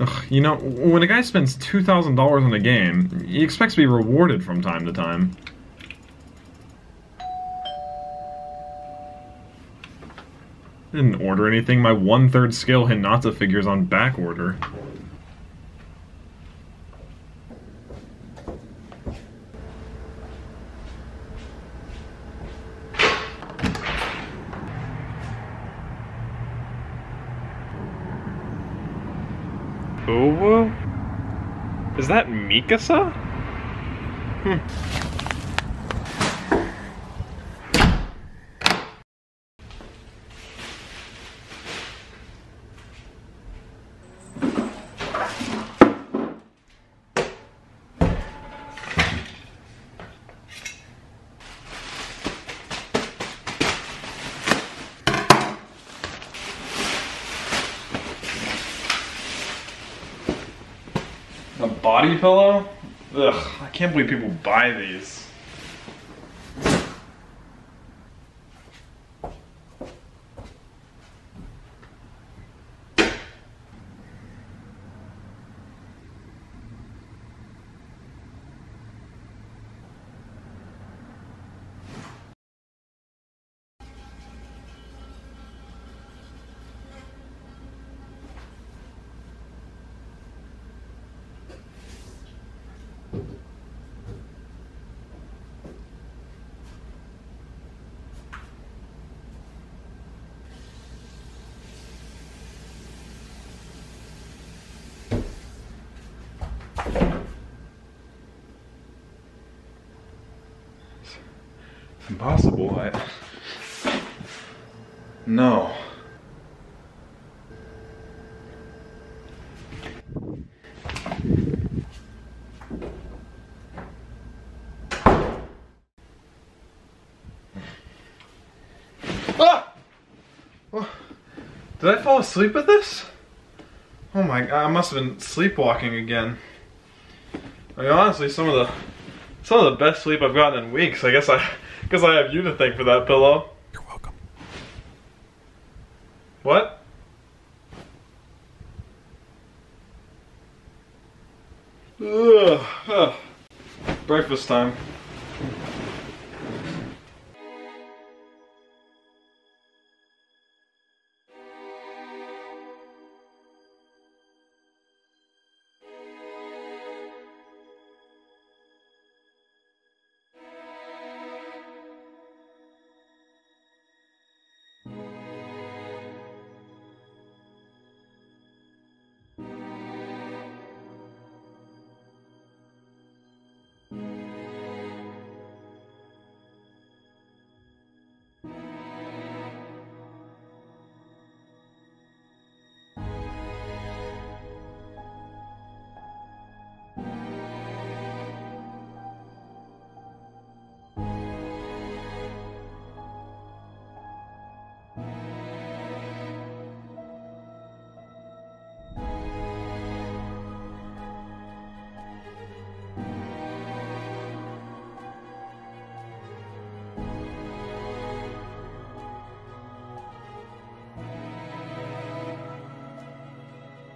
Ugh, you know, when a guy spends $2,000 on a game, he expects to be rewarded from time to time. I didn't order anything. My 1/3 scale Hinata figure's on back order. Uwu? Is that Mikasa? Hm. A body pillow? Ugh, I can't believe people buy these. Impossible, No. Ah! Oh, did I fall asleep with this? Oh my god, I must have been sleepwalking again. I mean, honestly, some of the best sleep I've gotten in weeks. I guess I have you to thank for that pillow. You're welcome. What? Ugh. Ugh. Breakfast time.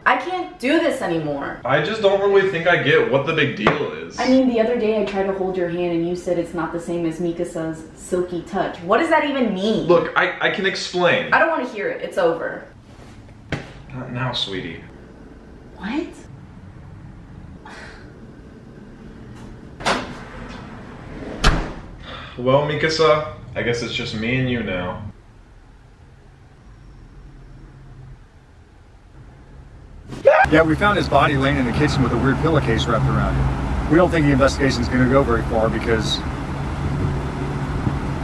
I can't do this anymore. I just don't really think I get what the big deal is. I mean, the other day I tried to hold your hand and you said it's not the same as Mikasa's silky touch. What does that even mean? Look, I can explain. I don't want to hear it. It's over. Not now, sweetie. What? Well, Mikasa, I guess it's just me and you now. Yeah, we found his body laying in the kitchen with a weird pillowcase wrapped around it. We don't think the investigation's gonna go very far because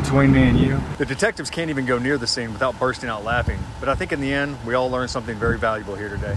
between me and you, the detectives can't even go near the scene without bursting out laughing. But I think in the end, we all learned something very valuable here today.